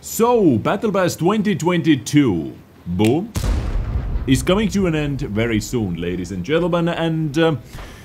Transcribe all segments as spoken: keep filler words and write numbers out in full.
So, Battle Pass twenty twenty-two, boom, is coming to an end very soon, ladies and gentlemen, and uh,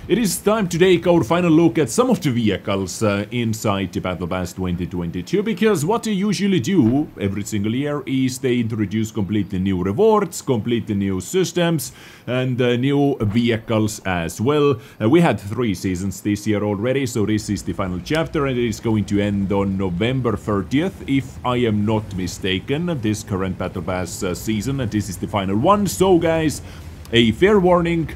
it is time to take our final look at some of the vehicles uh, inside the Battle Pass twenty twenty-two, because what they usually do every single year is they introduce completely new rewards, completely new systems, and uh, new vehicles as well. Uh, we had three seasons this year already, so this is the final chapter, and it is going to end on November thirtieth, if I am not mistaken, this current Battle Pass uh, season, and this is the final one. So guys, a fair warning.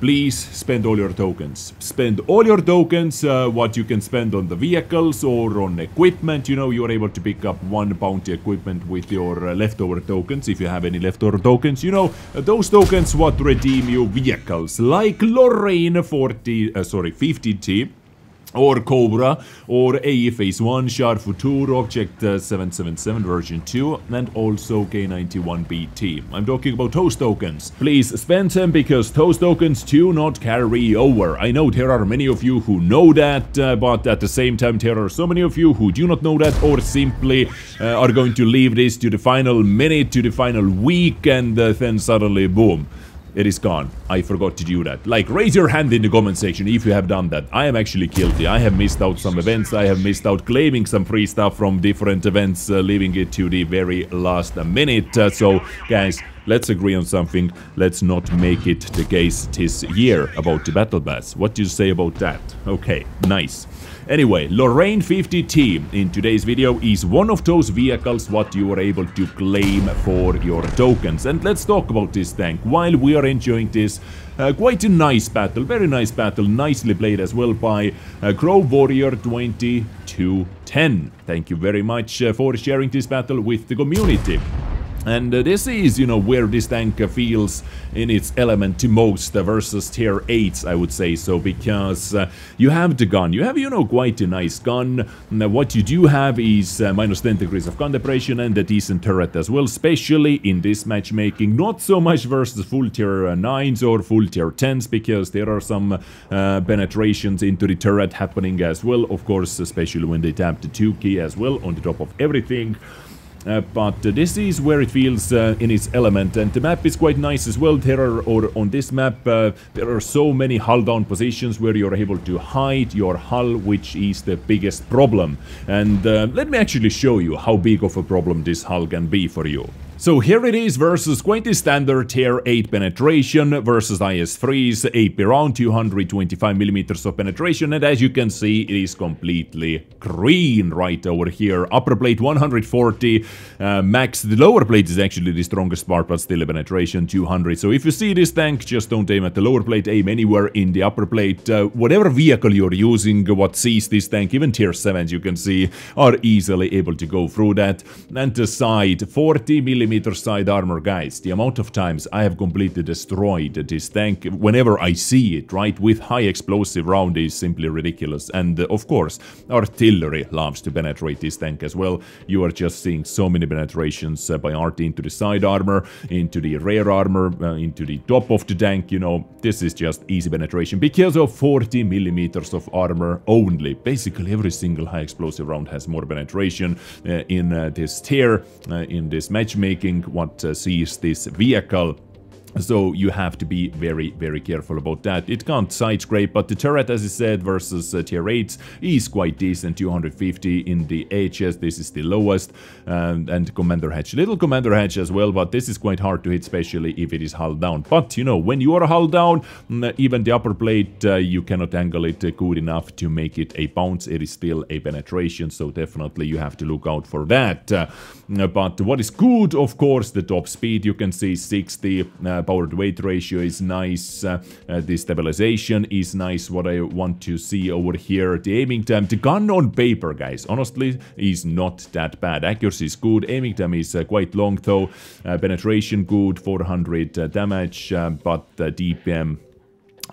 Please spend all your tokens. Spend all your tokens, uh, what you can spend on the vehicles or on equipment. You know, you're able to pick up one bounty equipment with your uh, leftover tokens, if you have any leftover tokens. You know, uh, those tokens what redeem your vehicles, like Lorraine forty, uh, sorry, fifty T. Or Cobra, or A E Phase one, Char Futur, Object uh, seven seventy-seven version two, and also K ninety-one B T. I'm talking about Toast Tokens. Please spend them, because Toast Tokens do not carry over. I know there are many of you who know that, uh, but at the same time there are so many of you who do not know that, or simply uh, are going to leave this to the final minute, to the final week, and uh, then suddenly, boom. It is gone. I forgot to do that. Like, raise your hand in the comment section if you have done that. I am actually guilty. I have missed out some events. I have missed out claiming some free stuff from different events, uh, leaving it to the very last minute. Uh, so, guys, let's agree on something. Let's not make it the case this year about the Battle Pass. What do you say about that? Okay, nice. Anyway, Lorraine fifty T in today's video is one of those vehicles what you are able to claim for your tokens. And let's talk about this tank while we are enjoying this uh, quite a nice battle, very nice battle, nicely played as well by uh, Crow Warrior twenty-two ten. Thank you very much uh, for sharing this battle with the community. And uh, this is, you know, where this tank uh, feels in its element the most uh, versus tier eights, I would say so, because uh, you have the gun, you have, you know, quite a nice gun. Now, what you do have is uh, minus ten degrees of gun depression and a decent turret as well, especially in this matchmaking, not so much versus full tier uh, nines or full tier tens, because there are some uh, penetrations into the turret happening as well, of course, especially when they tap the two key as well on the top of everything. Uh, but uh, this is where it feels uh, in its element, and the map is quite nice as well. There are, or on this map, uh, there are so many hull down positions where you're able to hide your hull, which is the biggest problem. And uh, let me actually show you how big of a problem this hull can be for you. So here it is versus Quanty Standard tier eight penetration versus I S three's A P round, two hundred twenty-five millimeters of penetration, and as you can see it is completely green right over here. Upper plate one hundred forty uh, max, the lower plate is actually the strongest part, but still a penetration two hundred. So if you see this tank, just don't aim at the lower plate, aim anywhere in the upper plate. Uh, whatever vehicle you're using, what sees this tank, even tier sevens you can see, are easily able to go through that. And the side, forty millimeters side armor, guys. The amount of times I have completely destroyed this tank whenever I see it, right, with high explosive round is simply ridiculous. And uh, of course, artillery loves to penetrate this tank as well. You are just seeing so many penetrations uh, by arty into the side armor, into the rear armor, uh, into the top of the tank. You know, this is just easy penetration because of forty millimeters of armor only. Basically, every single high explosive round has more penetration uh, in uh, this tier, uh, in this matchmaking. What uh, sees this vehicle. So you have to be very, very careful about that. It can't side scrape, but the turret, as I said, versus uh, tier eights is quite decent. two hundred fifty in the H S, this is the lowest. Um, and commander hatch, little commander hatch as well, but this is quite hard to hit, especially if it is hull down. But, you know, when you are hull down, even the upper plate, uh, you cannot angle it good enough to make it a bounce. It is still a penetration, so definitely you have to look out for that. Uh, but what is good, of course, the top speed, you can see sixty, uh, power to weight ratio is nice, uh, uh, the stabilization is nice, what I want to see over here, the aiming time, the gun on paper, guys, honestly, is not that bad. Accuracy is good, aiming time is uh, quite long though, uh, penetration good, four hundred uh, damage, uh, but uh, D P M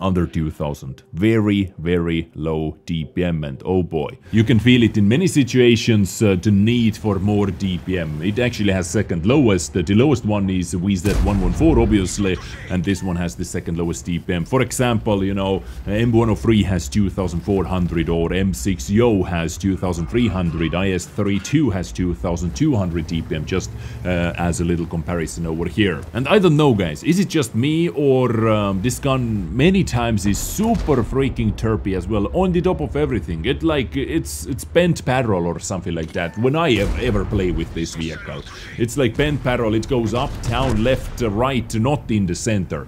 under two thousand. Very, very low D P M, and oh boy. You can feel it in many situations, uh, the need for more D P M. It actually has second lowest. The lowest one is W Z one one four, obviously, and this one has the second lowest D P M. For example, you know, M one oh three has two thousand four hundred, or M six Y O has two thousand three hundred, I S thirty-two has two thousand two hundred D P M, just uh, as a little comparison over here. And I don't know, guys, is it just me, or um, this gun many times is super freaking derpy as well, on the top of everything. It like, it's it's bent barrel or something like that, when I have ever play with this vehicle. It's like bent barrel, it goes up, down, left, right, not in the center.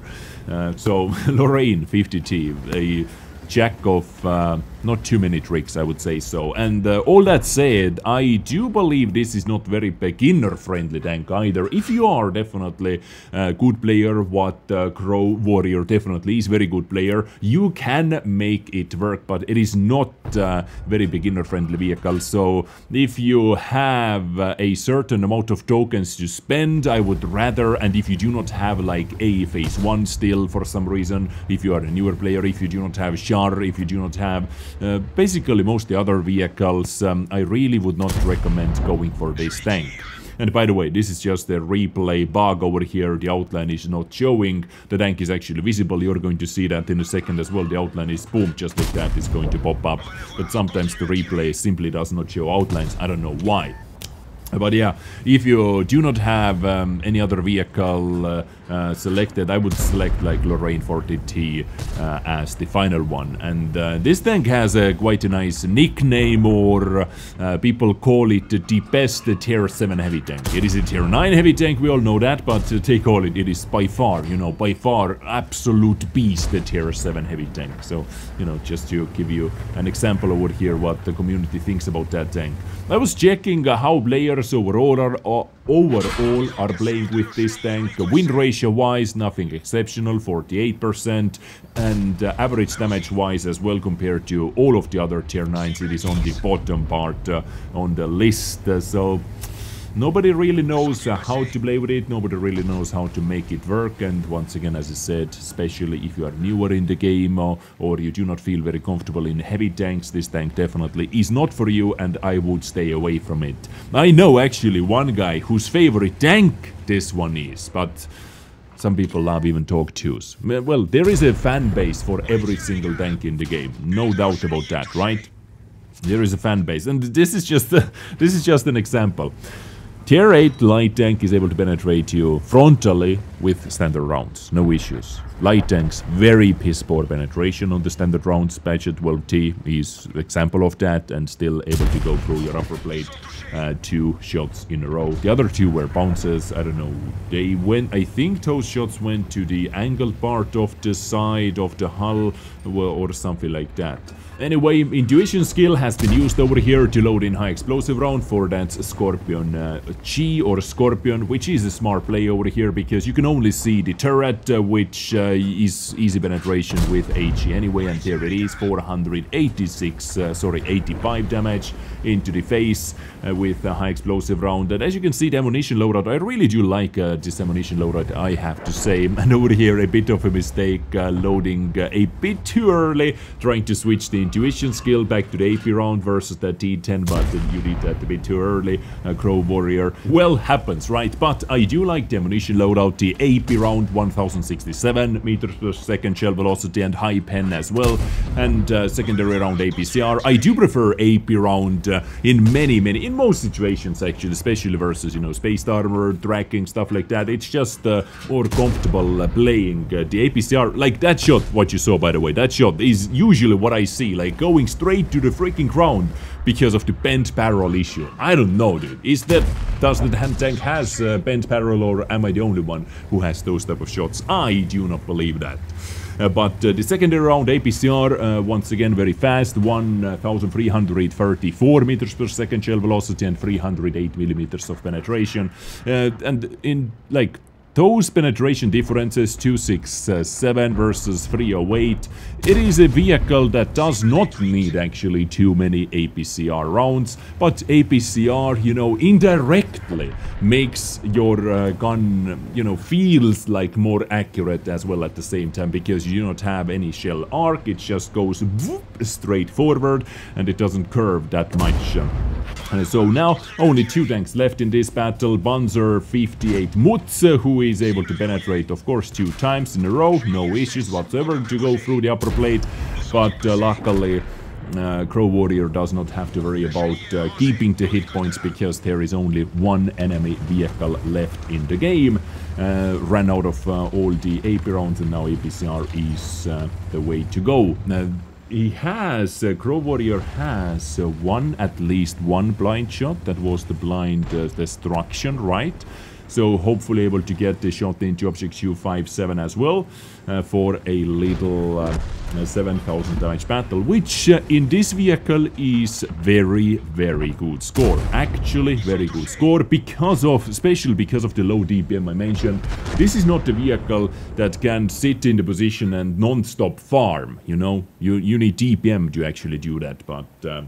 Uh, so, Lorraine fifty T, a jack of uh, not too many tricks, I would say so. And uh, all that said, I do believe this is not very beginner-friendly tank either. If you are definitely a good player, what uh, Crow Warrior definitely is, very good player, you can make it work, but it is not uh, very beginner-friendly vehicle. So if you have uh, a certain amount of tokens to spend, I would rather, and if you do not have like A E Phase one still for some reason, if you are a newer player, if you do not have Char, if you do not have Uh, basically most of the other vehicles, um, I really would not recommend going for this tank. And by the way, this is just a replay bug over here, the outline is not showing, the tank is actually visible, you're going to see that in a second as well, the outline is boom, just like that, it's going to pop up, but sometimes the replay simply does not show outlines, I don't know why. But yeah, if you do not have um, any other vehicle uh, uh, selected, I would select like Lorraine forty T uh, as the final one. And uh, this tank has a quite a nice nickname, or uh, people call it the best tier seven heavy tank. It is a tier nine heavy tank, we all know that, but uh, take all it, it is by far, you know, by far absolute beast, the tier seven heavy tank. So, you know, just to give you an example over here what the community thinks about that tank. I was checking uh, how players overall are, uh, overall are playing with this tank. Win ratio wise, nothing exceptional, forty-eight percent, and uh, average damage wise as well, compared to all of the other tier nines, it is on the bottom part uh, on the list. Uh, so nobody really knows uh, how to play with it, nobody really knows how to make it work, and once again, as I said, especially if you are newer in the game, or, or you do not feel very comfortable in heavy tanks, this tank definitely is not for you, and I would stay away from it. I know actually one guy whose favorite tank this one is, but some people love even Talk twos. Well, there is a fan base for every single tank in the game, no doubt about that, right? There is a fan base, and this is just, uh, this is just an example. Tier eight light tank is able to penetrate you frontally with standard rounds, no issues. Light tanks, very piss poor penetration on the standard rounds. Bat.-Châtillon twelve T is example of that, and still able to go through your upper plate uh, two shots in a row. The other two were bounces, I don't know, they went, I think those shots went to the angled part of the side of the hull or something like that. Anyway, intuition skill has been used over here to load in high explosive round for that Scorpion uh, G or Scorpion, which is a smart play over here because you can only see the turret, uh, which uh, is easy penetration with A G anyway, and there it is, four hundred eighty-six, uh, sorry, eighty-five damage into the face uh, with a high explosive round. And as you can see, the ammunition loadout, I really do like uh, this ammunition loadout, I have to say. And over here, a bit of a mistake, uh, loading uh, a bit too early, trying to switch the intuition skill back to the A P round versus the T ten, but you did that a bit too early, uh, Crow Warrior. Well, happens, right? But I do like the ammunition loadout, the A P round, one thousand sixty-seven meters per second shell velocity and high pen as well, and uh, secondary round A P C R. I do prefer A P round uh, in many, many, in most situations actually, especially versus, you know, spaced armor, tracking, stuff like that. It's just uh, more comfortable uh, playing uh, the A P C R. Like that shot, what you saw, by the way, that shot is usually what I see, like going straight to the freaking ground because of the bent barrel issue. I don't know, dude. Is that, does the tank has uh, bent barrel, or am I the only one who has those type of shots? I do not believe that. Uh, but uh, the secondary round A P C R, uh, once again, very fast, one thousand three hundred thirty-four meters per second shell velocity and three hundred eight millimeters of penetration. Uh, and in like Those penetration differences two sixty-seven versus three oh eight, it is a vehicle that does not need actually too many A P C R rounds, but A P C R, you know, indirectly makes your uh, gun, you know, feels like more accurate as well at the same time, because you don't have any shell arc, it just goes whoop, straight forward and it doesn't curve that much. Uh, so now only two tanks left in this battle. Bonzer fifty-eight Mutz, uh, who is able to penetrate of course two times in a row, no issues whatsoever to go through the upper plate, but uh, luckily uh, Crow Warrior does not have to worry about uh, keeping the hit points, because there is only one enemy vehicle left in the game. Uh, ran out of uh, all the A P rounds, and now A P C R is uh, the way to go. Uh, He has, uh, Crow Warrior has uh, one, at least one blind shot. That was the blind uh, destruction, right? So hopefully able to get the shot into Object U fifty-seven as well uh, for a little uh, seven thousand damage battle, which uh, in this vehicle is very, very good score. Actually, very good score because of, especially because of the low D P M I mentioned. This is not a vehicle that can sit in the position and non-stop farm, you know. You, you need D P M to actually do that, but... Uh,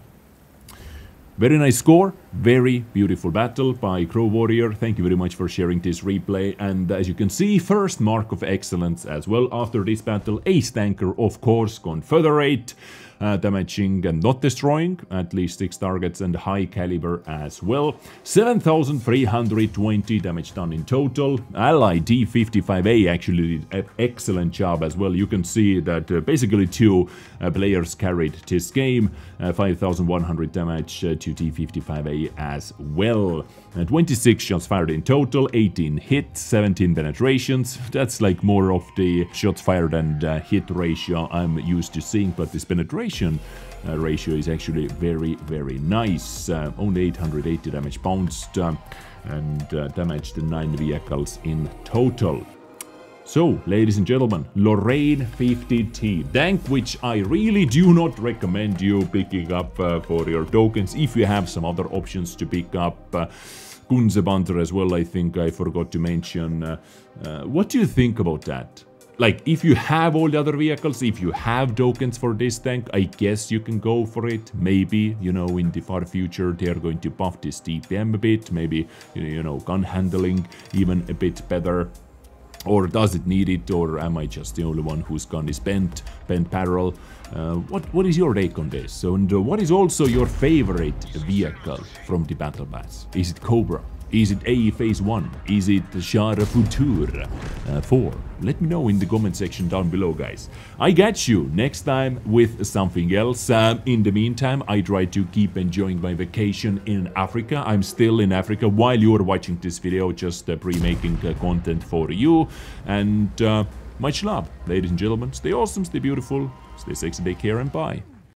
Very nice score, very beautiful battle by Crow Warrior. Thank you very much for sharing this replay. And as you can see, first mark of excellence as well after this battle. Ace tanker, of course, Confederate, uh, damaging and not destroying at least six targets, and high caliber as well. seven thousand three hundred twenty damage done in total. Ally D fifty-five A actually did an excellent job as well. You can see that uh, basically two uh, players carried this game. Uh, five thousand one hundred damage uh, to D fifty-five A as well. Uh, twenty-six shots fired in total, eighteen hits, seventeen penetrations. That's like more of the shots fired and uh, hit ratio I'm used to seeing, but this penetration uh, ratio is actually very, very nice. Uh, only eight hundred eighty damage bounced uh, and uh, damaged nine vehicles in total. So, ladies and gentlemen, Lorraine fifty T tank, which I really do not recommend you picking up uh, for your tokens. If you have some other options to pick up, uh, Kunzepanzer as well, I think I forgot to mention. Uh, uh, what do you think about that? Like, if you have all the other vehicles, if you have tokens for this tank, I guess you can go for it. Maybe, you know, in the far future, they are going to buff this D P M a bit. Maybe, you know, gun handling even a bit better. Or does it need it, or am I just the only one whose gun is bent, bent barrel? Uh, what, what is your take on this? And uh, what is also your favorite vehicle from the Battle Pass? Is it Cobra? Is it A E Phase one? Is it Char Futur uh, four? Let me know in the comment section down below, guys. I catch you next time with something else. Um, in the meantime, I try to keep enjoying my vacation in Africa. I'm still in Africa while you're watching this video, just uh, pre-making uh, content for you. And uh, much love, ladies and gentlemen. Stay awesome, stay beautiful, stay sexy, take care, and bye.